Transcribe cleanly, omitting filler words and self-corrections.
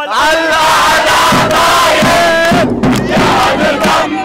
Allah!